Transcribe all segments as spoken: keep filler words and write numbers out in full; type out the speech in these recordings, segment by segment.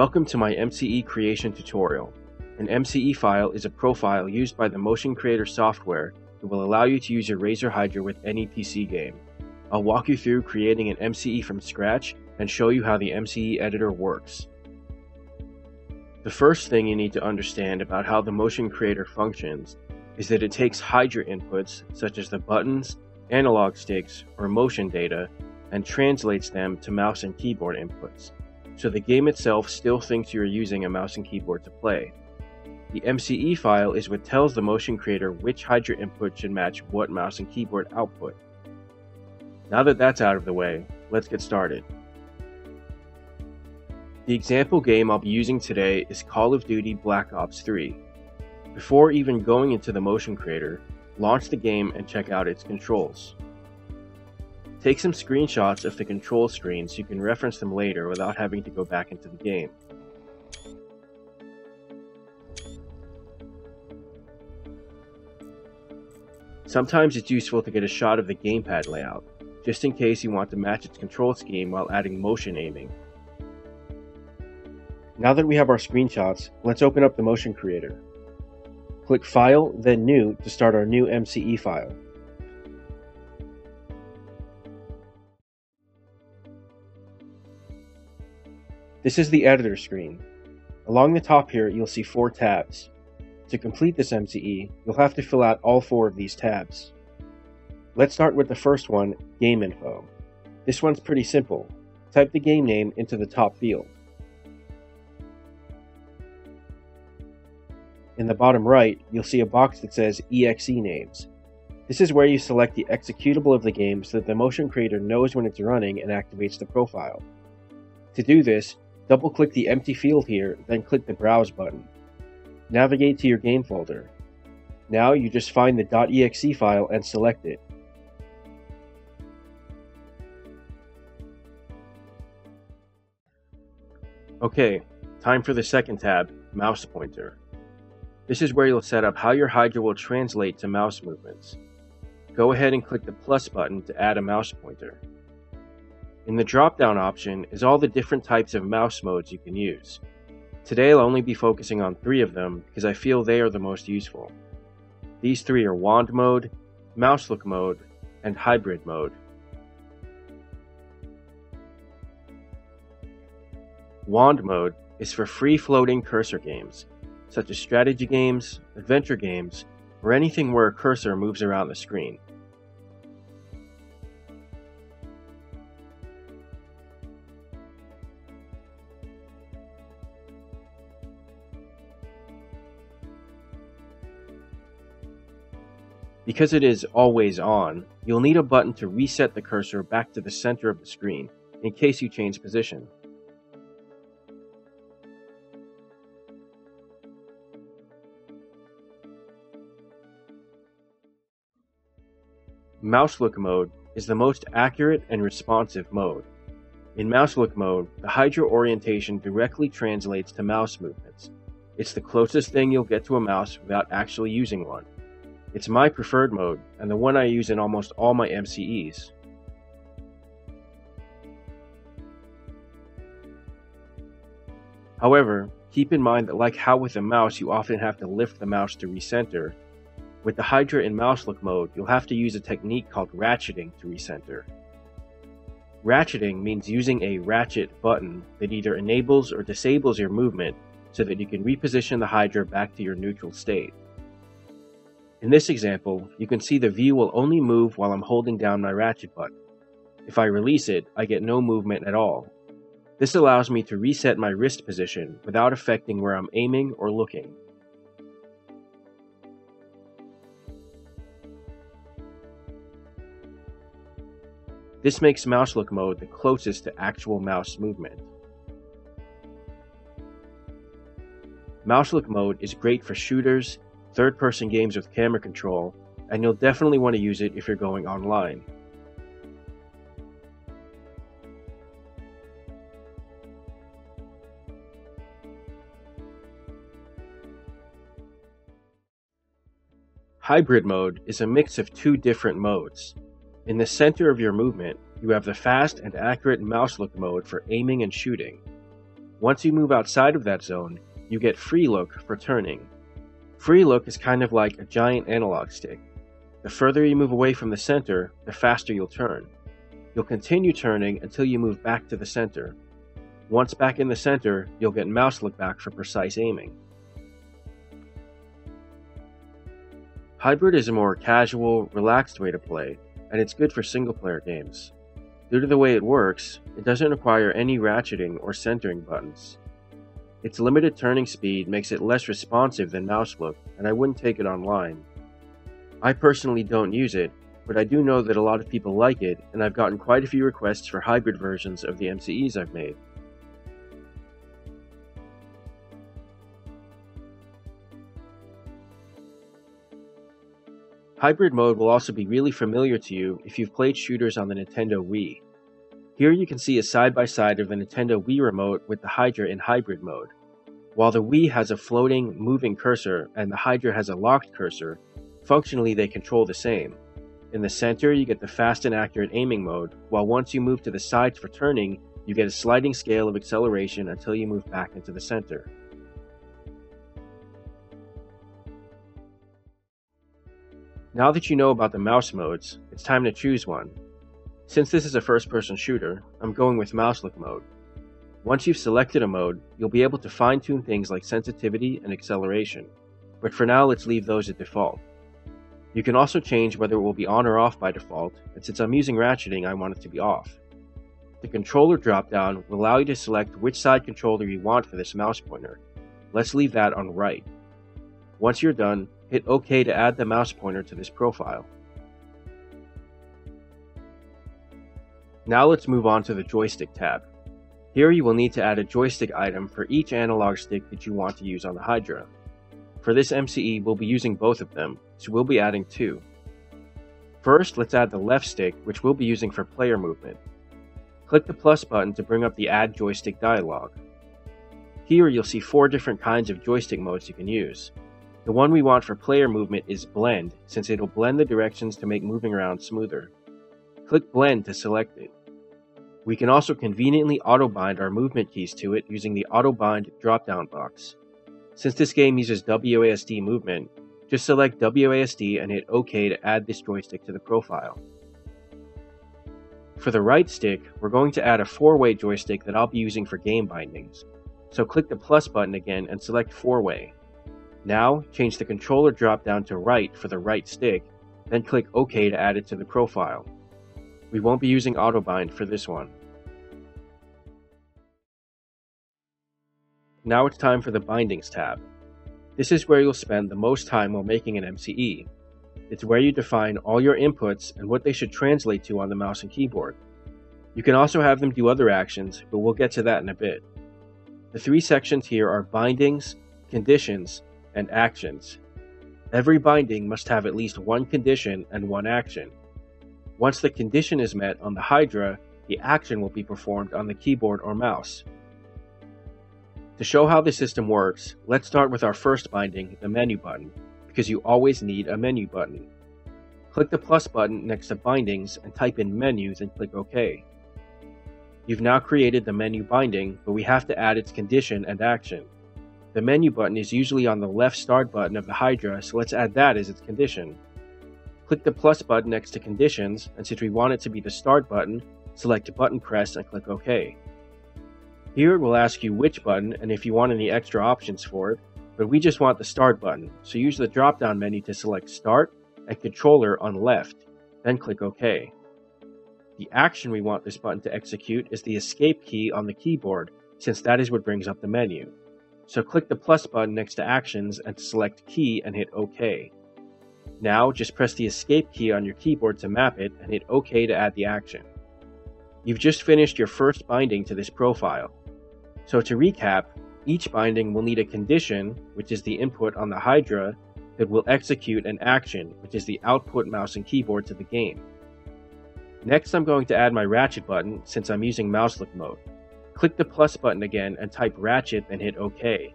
Welcome to my M C E creation tutorial. An M C E file is a profile used by the Motion Creator software that will allow you to use your Razer Hydra with any P C game. I'll walk you through creating an M C E from scratch and show you how the M C E editor works. The first thing you need to understand about how the Motion Creator functions is that it takes Hydra inputs such as the buttons, analog sticks, or motion data and translates them to mouse and keyboard inputs. So the game itself still thinks you are using a mouse and keyboard to play. The M C E file is what tells the Motion Creator which Hydra input should match what mouse and keyboard output. Now that that's out of the way, let's get started. The example game I'll be using today is Call of Duty Black Ops three. Before even going into the Motion Creator, launch the game and check out its controls. Take some screenshots of the control screen so you can reference them later without having to go back into the game. Sometimes it's useful to get a shot of the gamepad layout, just in case you want to match its control scheme while adding motion aiming. Now that we have our screenshots, let's open up the Motion Creator. Click File, then New to start our new M C E file. This is the editor screen. Along the top here, you'll see four tabs. To complete this M C E, you'll have to fill out all four of these tabs. Let's start with the first one, Game Info. This one's pretty simple. Type the game name into the top field. In the bottom right, you'll see a box that says E X E names. This is where you select the executable of the game so that the Motion Creator knows when it's running and activates the profile. To do this, double-click the empty field here, then click the Browse button. Navigate to your game folder. Now you just find the .exe file and select it. Okay, time for the second tab, Mouse Pointer. This is where you'll set up how your Hydra will translate to mouse movements. Go ahead and click the plus button to add a mouse pointer. In the drop-down option is all the different types of mouse modes you can use. Today I'll only be focusing on three of them because I feel they are the most useful. These three are Wand Mode, Mouse Look Mode, and Hybrid Mode. Wand Mode is for free floating cursor games, such as strategy games, adventure games, or anything where a cursor moves around the screen. Because it is always on, you'll need a button to reset the cursor back to the center of the screen, in case you change position. Mouse Look Mode is the most accurate and responsive mode. In Mouse Look Mode, the Hydra orientation directly translates to mouse movements. It's the closest thing you'll get to a mouse without actually using one. It's my preferred mode, and the one I use in almost all my M C Es. However, keep in mind that like how with a mouse you often have to lift the mouse to recenter, with the Hydra in Mouse Look Mode you'll have to use a technique called ratcheting to recenter. Ratcheting means using a ratchet button that either enables or disables your movement so that you can reposition the Hydra back to your neutral state. In this example, you can see the view will only move while I'm holding down my ratchet button. If I release it, I get no movement at all. This allows me to reset my wrist position without affecting where I'm aiming or looking. This makes Mouse Look Mode the closest to actual mouse movement. Mouse Look Mode is great for shooters, third-person games with camera control, and you'll definitely want to use it if you're going online. Hybrid mode is a mix of two different modes. In the center of your movement, you have the fast and accurate mouse look mode for aiming and shooting. Once you move outside of that zone, you get free look for turning. Free look is kind of like a giant analog stick. The further you move away from the center, the faster you'll turn. You'll continue turning until you move back to the center. Once back in the center, you'll get mouse look back for precise aiming. Hybrid is a more casual, relaxed way to play, and it's good for single-player games. Due to the way it works, it doesn't require any ratcheting or centering buttons. Its limited turning speed makes it less responsive than mouse look, and I wouldn't take it online. I personally don't use it, but I do know that a lot of people like it, and I've gotten quite a few requests for hybrid versions of the M C Es I've made. Hybrid mode will also be really familiar to you if you've played shooters on the Nintendo Wii. Here you can see a side-by-side of the Nintendo Wii remote with the Hydra in hybrid mode. While the Wii has a floating, moving cursor and the Hydra has a locked cursor, functionally they control the same. In the center you get the fast and accurate aiming mode, while once you move to the sides for turning, you get a sliding scale of acceleration until you move back into the center. Now that you know about the mouse modes, it's time to choose one. Since this is a first-person shooter, I'm going with mouse look mode. Once you've selected a mode, you'll be able to fine-tune things like sensitivity and acceleration, but for now let's leave those at default. You can also change whether it will be on or off by default, and since I'm using ratcheting, I want it to be off. The controller drop-down will allow you to select which side controller you want for this mouse pointer. Let's leave that on right. Once you're done, hit OK to add the mouse pointer to this profile. Now let's move on to the joystick tab. Here you will need to add a joystick item for each analog stick that you want to use on the Hydra. For this M C E, we'll be using both of them, so we'll be adding two. First, let's add the left stick, which we'll be using for player movement. Click the plus button to bring up the Add Joystick dialog. Here you'll see four different kinds of joystick modes you can use. The one we want for player movement is Blend, since it'll blend the directions to make moving around smoother. Click Blend to select it. We can also conveniently auto-bind our movement keys to it using the Auto-Bind drop-down box. Since this game uses W A S D movement, just select W A S D and hit OK to add this joystick to the profile. For the right stick, we're going to add a four-way joystick that I'll be using for game bindings. So click the plus button again and select four-way. Now, change the controller drop-down to right for the right stick, then click OK to add it to the profile. We won't be using Autobind for this one. Now it's time for the Bindings tab. This is where you'll spend the most time while making an M C E. It's where you define all your inputs and what they should translate to on the mouse and keyboard. You can also have them do other actions, but we'll get to that in a bit. The three sections here are Bindings, Conditions, and actions. Every binding must have at least one condition and one action. Once the condition is met on the Hydra, the action will be performed on the keyboard or mouse. To show how the system works, let's start with our first binding, the menu button, because you always need a menu button. Click the plus button next to bindings and type in menu, then click OK. You've now created the menu binding, but we have to add its condition and action. The menu button is usually on the left start button of the Hydra, so let's add that as its condition. Click the plus button next to conditions, and since we want it to be the start button, select button press and click OK. Here it will ask you which button and if you want any extra options for it, but we just want the start button, so use the drop down menu to select start and controller on left, then click OK. The action we want this button to execute is the escape key on the keyboard, since that is what brings up the menu. So click the plus button next to actions and select key and hit OK. Now just press the escape key on your keyboard to map it and hit OK to add the action. You've just finished your first binding to this profile. So to recap, each binding will need a condition, which is the input on the Hydra, that will execute an action, which is the output mouse and keyboard to the game. Next I'm going to add my ratchet button since I'm using mouse look mode. Click the plus button again and type ratchet and hit OK.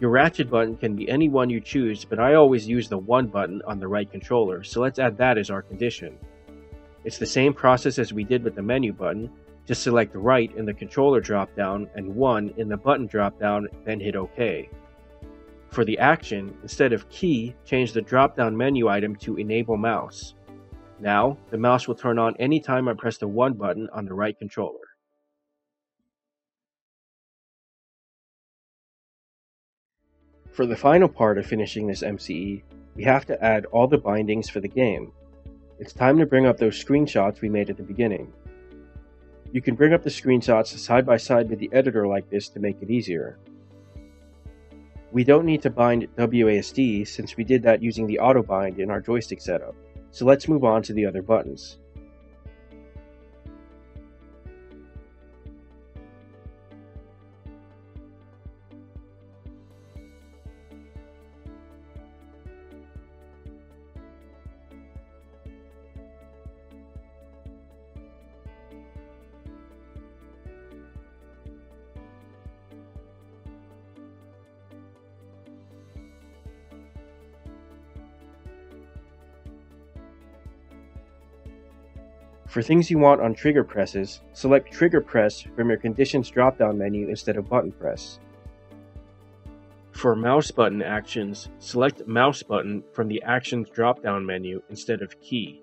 Your ratchet button can be any one you choose, but I always use the one button on the right controller, so let's add that as our condition. It's the same process as we did with the menu button, Just select right in the controller drop-down and one in the button drop-down, then hit OK. For the action, instead of key, change the drop-down menu item to enable mouse. Now, the mouse will turn on anytime I press the one button on the right controller. For the final part of finishing this M C E, we have to add all the bindings for the game. It's time to bring up those screenshots we made at the beginning. You can bring up the screenshots side by side with the editor like this to make it easier. We don't need to bind W A S D since we did that using the auto bind in our joystick setup, so let's move on to the other buttons. For things you want on trigger presses, select trigger press from your conditions drop-down menu instead of button press. For mouse button actions, select mouse button from the actions drop-down menu instead of key.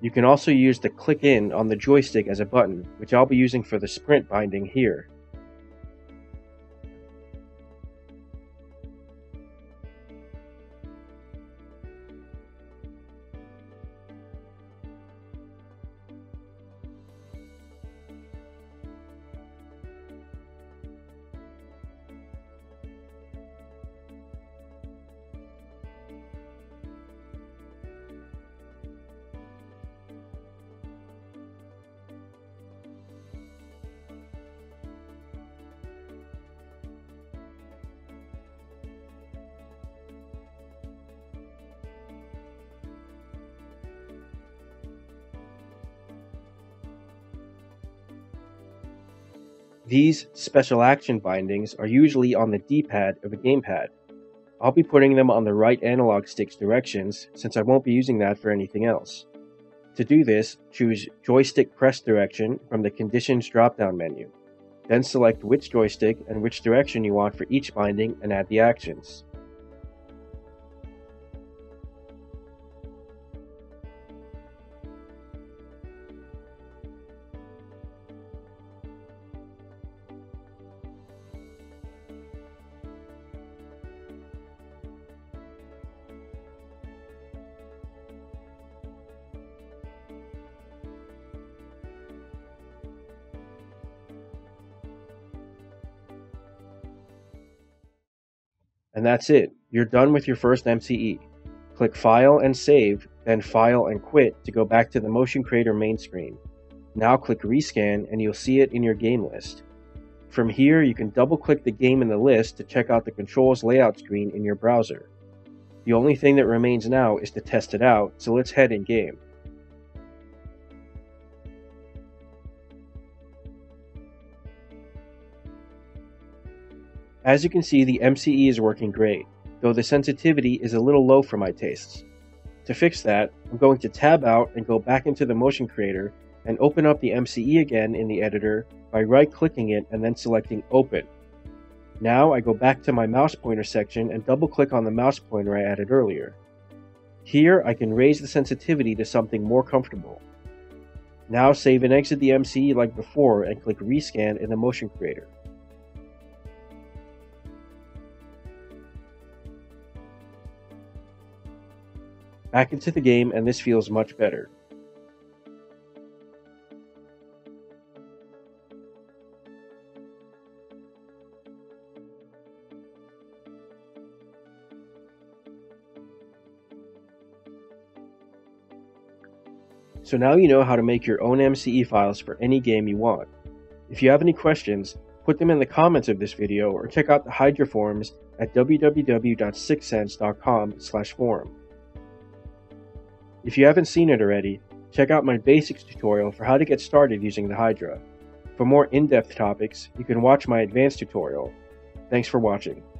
You can also use the click in on the joystick as a button, which I'll be using for the sprint binding here. These special action bindings are usually on the D pad of a gamepad. I'll be putting them on the right analog stick's directions since I won't be using that for anything else. To do this, choose Joystick Press Direction from the Conditions drop-down menu. Then select which joystick and which direction you want for each binding and add the actions. And that's it, you're done with your first M C E. Click File and Save, then File and Quit to go back to the Motion Creator main screen. Now click Rescan and you'll see it in your game list. From here, you can double click the game in the list to check out the controls layout screen in your browser. The only thing that remains now is to test it out, so let's head in game. As you can see, the M C E is working great, though the sensitivity is a little low for my tastes. To fix that, I'm going to tab out and go back into the Motion Creator and open up the M C E again in the editor by right-clicking it and then selecting Open. Now I go back to my mouse pointer section and double click on the mouse pointer I added earlier. Here I can raise the sensitivity to something more comfortable. Now save and exit the M C E like before and click rescan in the Motion Creator. Back into the game, and this feels much better. So now you know how to make your own M C E files for any game you want. If you have any questions, put them in the comments of this video or check out the Hydra forums at w w w dot sixth sense dot com slash forum. If you haven't seen it already, check out my basics tutorial for how to get started using the Hydra. For more in-depth topics, you can watch my advanced tutorial. Thanks for watching.